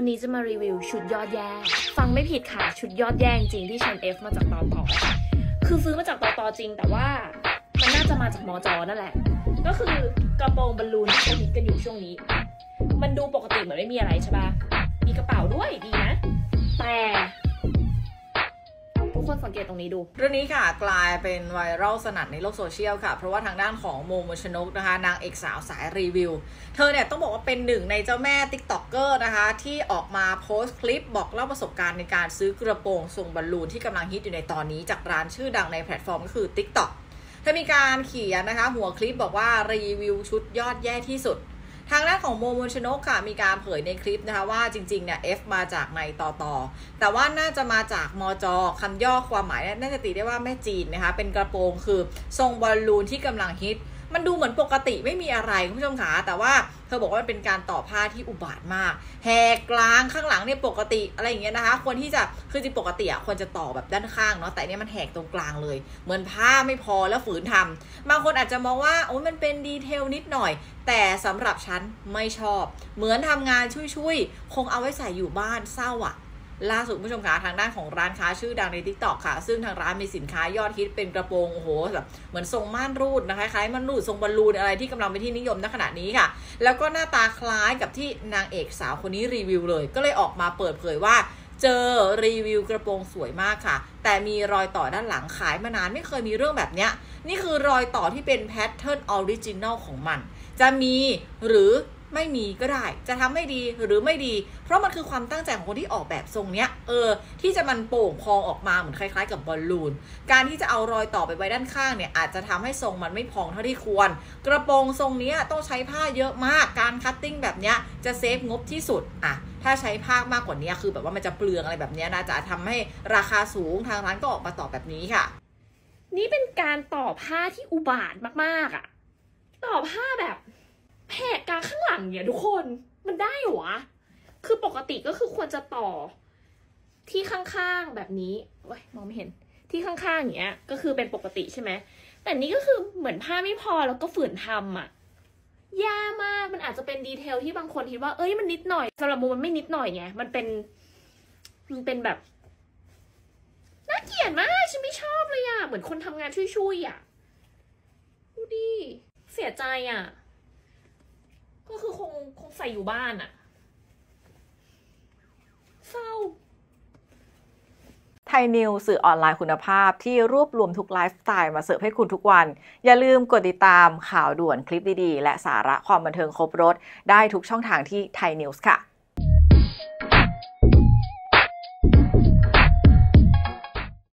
วันนี้จะมารีวิวชุดยอดแย่ฟังไม่ผิดค่ะชุดยอดแย่จริงที่ชั้น F มาจากตต.คือซื้อมาจากตต.จริงแต่ว่ามันน่าจะมาจากมจ.นั่นแหละก็คือกระโปรงบอลลูนที่เขาฮิตกันอยู่ช่วงนี้มันดูปกติเหมือนไม่มีอะไรใช่ปะมีกระเป๋าด้วยดีนะแต่ทุกคนสังเกตตรงนี้ดูเรื่องนี้ค่ะกลายเป็นไวรัลสนั่นในโลกโซเชียลค่ะเพราะว่าทางด้านของโมมชนกนะคะนางเอกสาวสายรีวิวเธอเนี่ยต้องบอกว่าเป็นหนึ่งในเจ้าแม่ TikToker นะคะที่ออกมาโพสต์คลิปบอกเล่าประสบการณ์ในการซื้อกระโปรงทรงบอลลูนที่กำลังฮิตอยู่ในตอนนี้จากร้านชื่อดังในแพลตฟอร์มก็คือ TikTok เธอมีการเขียนนะคะหัวคลิปบอกว่ารีวิวชุดยอดแย่ที่สุดทางด้านของโมมนชนกค่ะมีการเผยในคลิปนะคะว่าจริงๆเนี่ย F มาจากในตต.แต่ว่าน่าจะมาจากมจ.คำย่อความหมายน่าจะตีได้ว่าแม่จีนนะคะเป็นกระโปรงคือทรงบอลลูนที่กำลังฮิตมันดูเหมือนปกติไม่มีอะไรคุณผู้ชมค่ะแต่ว่าเธอบอกว่าเป็นการต่อผ้าที่อุบาทมากแหกกลางข้างหลังเนี่ยปกติอะไรอย่างเงี้ยนะคะควรที่จะคือจริงปกติอ่ะควรจะต่อแบบด้านข้างเนาะแต่เนี่ยมันแหกตรงกลางเลยเหมือนผ้าไม่พอแล้วฝืนทำบางคนอาจจะมองว่าโอ้ยมันเป็นดีเทลนิดหน่อยแต่สำหรับฉันไม่ชอบเหมือนทำงานช่วยคงเอาไว้ใส่อยู่บ้านเศร้าอ่ะล่าสุดผู้ชมขาทางด้านของร้านค้าชื่อดังใน TikTok ค่ะซึ่งทางร้านมีสินค้ายอดฮิตเป็นกระโปรงโอ้โหแบบเหมือนทรงม่านรูดนะคะคล้ายม่านรูดทรงบอลลูนอะไรที่กำลังเป็นที่นิยมณขณะนี้ค่ะแล้วก็หน้าตาคล้ายกับที่นางเอกสาวคนนี้รีวิวเลยก็เลยออกมาเปิดเผยว่าเจอรีวิวกระโปรงสวยมากค่ะแต่มีรอยต่อด้านหลังขายมานานไม่เคยมีเรื่องแบบเนี้ยนี่คือรอยต่อที่เป็นแพทเทิร์นออริจินัลของมันจะมีหรือไม่มีก็ได้จะทำให้ดีหรือไม่ดีเพราะมันคือความตั้งใจของคนที่ออกแบบทรงเนี้ยที่จะมันโป่งพองออกมาเหมือนคล้ายๆกับบอลลูนการที่จะเอารอยต่อไปไว้ด้านข้างเนี่ยอาจจะทำให้ทรงมันไม่พองเท่าที่ควรกระโปรงทรงเนี้ยต้องใช้ผ้าเยอะมากการคัตติ้งแบบเนี้ยจะเซฟงบที่สุดอ่ะถ้าใช้ผ้ามากกว่านี้คือแบบว่ามันจะเปลืองอะไรแบบเนี้ยนะจะทำให้ราคาสูงทางร้านก็ออกมาตอบแบบนี้ค่ะนี่เป็นการต่อผ้าที่อุบาทมากๆอ่ะต่อผ้าแบบแผกกลางข้างหลังเนี่ยทุกคนมันได้หรอคือปกติก็คือควรจะต่อที่ข้างๆแบบนี้โอ้ยมองไม่เห็นที่ข้างๆอย่างเงี้ยก็คือเป็นปกติใช่ไหมแต่นี้ก็คือเหมือนผ้าไม่พอแล้วก็ฝืนทำอ่ะแย่มากมันอาจจะเป็นดีเทลที่บางคนคิดว่าเอ้ยมันนิดหน่อยสำหรับโมมันไม่นิดหน่อยไงมันเป็นแบบน่าเกลียดมากฉันไม่ชอบเลยอ่ะเหมือนคนทำงานช่วยๆอ่ะดูดิเสียใจอ่ะก็คือคงใส่อยู่บ้านอะเศร้าไทยนิวสื่อออนไลน์คุณภาพที่รวบรวมทุกไลฟ์สไตล์มาเสิร์ฟให้คุณทุกวันอย่าลืมกดติดตามข่าวด่วนคลิปดีๆและสาระความบันเทิงครบรสได้ทุกช่องทางที่ไทยนิวส์ค่ะ